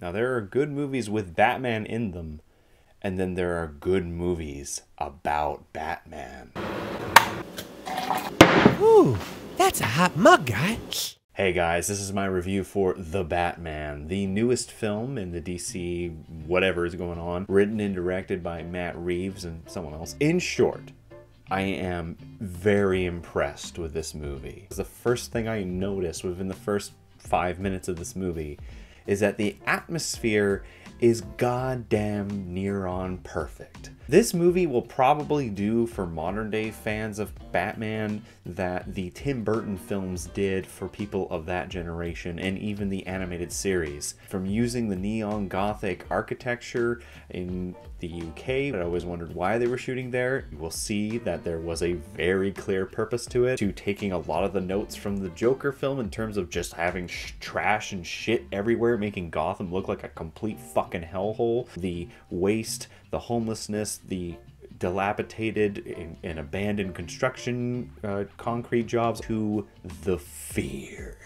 Now, there are good movies with Batman in them, and then there are good movies about Batman. Ooh, that's a hot mug, guy. Hey guys, this is my review for The Batman, the newest film in the DC whatever is going on, written and directed by Matt Reeves and someone else. In short, I am very impressed with this movie. The first thing I noticed within the first 5 minutes of this movie is that the atmosphere is goddamn near on perfect. This movie will probably do for modern day fans of Batman that the Tim Burton films did for people of that generation and even the animated series. From using the neon gothic architecture in the UK, I always wondered why they were shooting there. You will see that there was a very clear purpose to it, to taking a lot of the notes from the Joker film in terms of just having trash and shit everywhere, making Gotham look like a complete fucking hellhole. The waste, the homelessness, the dilapidated and abandoned construction concrete jobs, to the fear.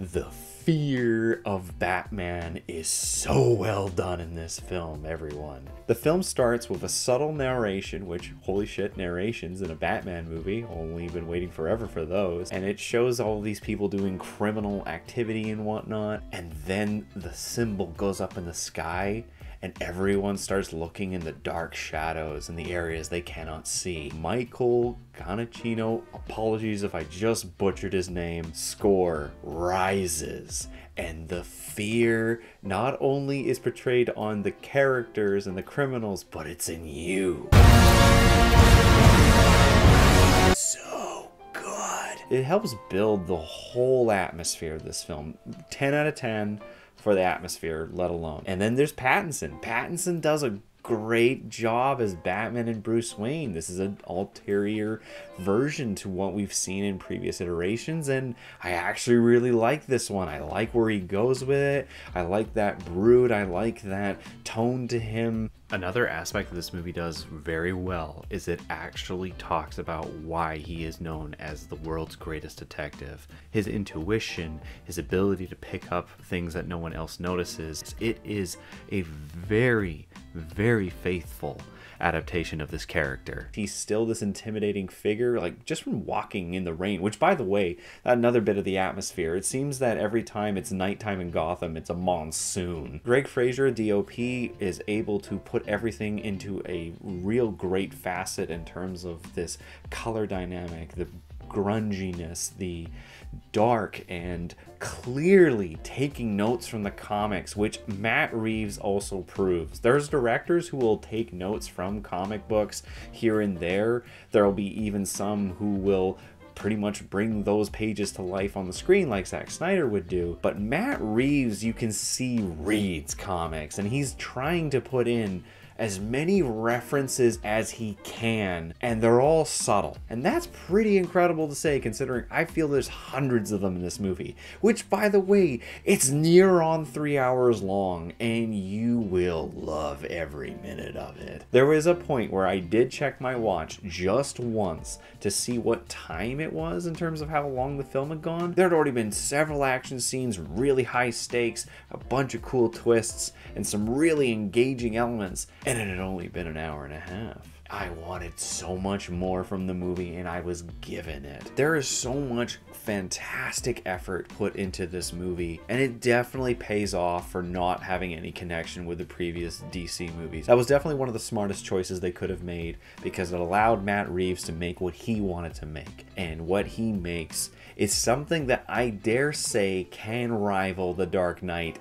The fear of Batman is so well done in this film, everyone. The film starts with a subtle narration, which, holy shit, narrations in a Batman movie, only been waiting forever for those, and it shows all these people doing criminal activity and whatnot, and then the symbol goes up in the sky, and everyone starts looking in the dark shadows in the areas they cannot see. Michael Giacchino, apologies if I just butchered his name, score rises, and the fear not only is portrayed on the characters and the criminals, but it's in you. It helps build the whole atmosphere of this film. 10 out of 10 for the atmosphere, let alone. And then there's Pattinson. Pattinson does a great job as Batman and Bruce Wayne. This is an ulterior version to what we've seen in previous iterations, and I actually really like this one. I like where he goes with it. I like that brood. I like that tone to him. Another aspect that this movie does very well is it actually talks about why he is known as the world's greatest detective. His intuition, his ability to pick up things that no one else notices. It is a very, very faithful adaptation of this character. He's still this intimidating figure, like just from walking in the rain, which, by the way, another bit of the atmosphere. It seems that every time it's nighttime in Gotham, it's a monsoon. Greg Fraser, DOP, is able to put everything into a real great facet in terms of this color dynamic, the grunginess, the dark, and clearly taking notes from the comics, which Matt Reeves also proves. There's directors who will take notes from comic books here and there. There'll be even some who will pretty much bring those pages to life on the screen like Zack Snyder would do. But Matt Reeves, you can see, reads comics, and he's trying to put in as many references as he can, and they're all subtle. And that's pretty incredible to say, considering I feel there's hundreds of them in this movie, which, by the way, it's near on 3 hours long, and you will love every minute of it. There was a point where I did check my watch just once to see what time it was in terms of how long the film had gone. There had already been several action scenes, really high stakes, a bunch of cool twists, and some really engaging elements. And it had only been an hour and a half. I wanted so much more from the movie, and I was given it. There is so much fantastic effort put into this movie, and it definitely pays off for not having any connection with the previous DC movies. That was definitely one of the smartest choices they could have made, because it allowed Matt Reeves to make what he wanted to make. And what he makes is something that I dare say can rival The Dark Knight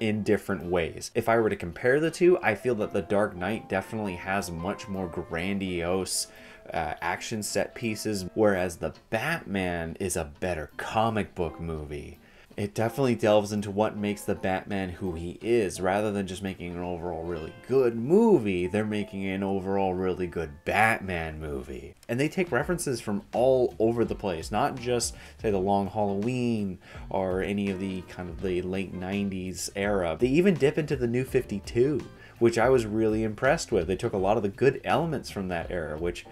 in different ways. If I were to compare the two, I feel that The Dark Knight definitely has much more grandiose action set pieces, whereas The Batman is a better comic book movie. It definitely delves into what makes the Batman who he is. Rather than just making an overall really good movie, they're making an overall really good Batman movie. And they take references from all over the place, not just, say, The Long Halloween or any of the kind of the late 90s era. They even dip into the New 52, which I was really impressed with. They took a lot of the good elements from that era, which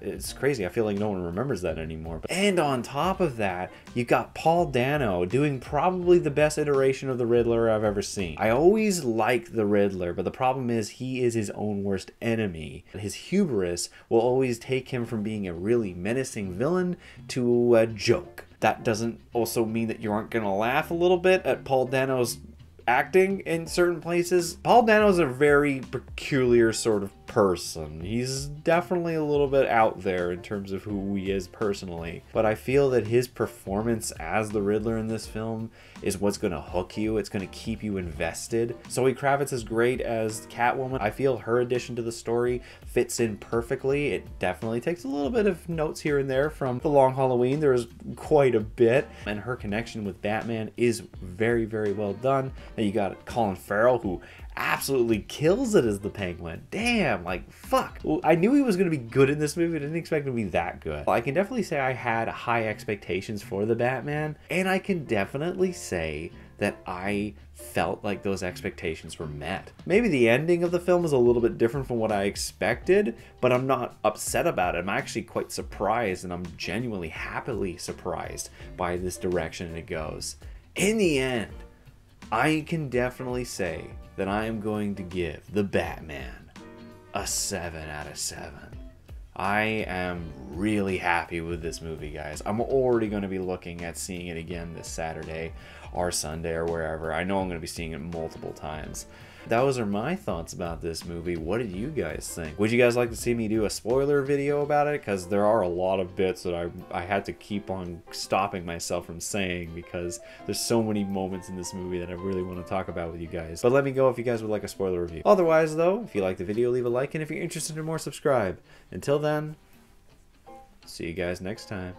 It's crazy. I feel like no one remembers that anymore. And on top of that, you got Paul Dano doing probably the best iteration of the Riddler I've ever seen. I always like the Riddler, but the problem is he is his own worst enemy. His hubris will always take him from being a really menacing villain to a joke. That doesn't also mean that you aren't gonna laugh a little bit at Paul Dano's acting in certain places. Paul Dano's a very peculiar sort of person. He's definitely a little bit out there in terms of who he is personally, but I feel that his performance as the Riddler in this film is what's gonna hook you. It's gonna keep you invested. Zoe Kravitz is great as Catwoman. I feel her addition to the story fits in perfectly. It definitely takes a little bit of notes here and there from The Long Halloween. There is quite a bit, and her connection with Batman is very, very well done. And you got Colin Farrell, who absolutely kills it as the Penguin. Damn, like, fuck. I knew he was gonna be good in this movie, but I didn't expect him to be that good. I can definitely say I had high expectations for the Batman, and I can definitely say that I felt like those expectations were met. Maybe the ending of the film is a little bit different from what I expected, but I'm not upset about it. I'm actually quite surprised, and I'm genuinely happily surprised by this direction it goes. In the end, I can definitely say that I am going to give The Batman a 7/7. I am really happy with this movie, guys. I'm already going to be looking at seeing it again this Saturday or Sunday or wherever. I know I'm going to be seeing it multiple times. Those are my thoughts about this movie. What did you guys think? Would you guys like to see me do a spoiler video about it? Because there are a lot of bits that I had to keep on stopping myself from saying, because there's so many moments in this movie that I really want to talk about with you guys. But let me know if you guys would like a spoiler review. Otherwise though, if you like the video, leave a like, and if you're interested in more, subscribe. Until then, see you guys next time.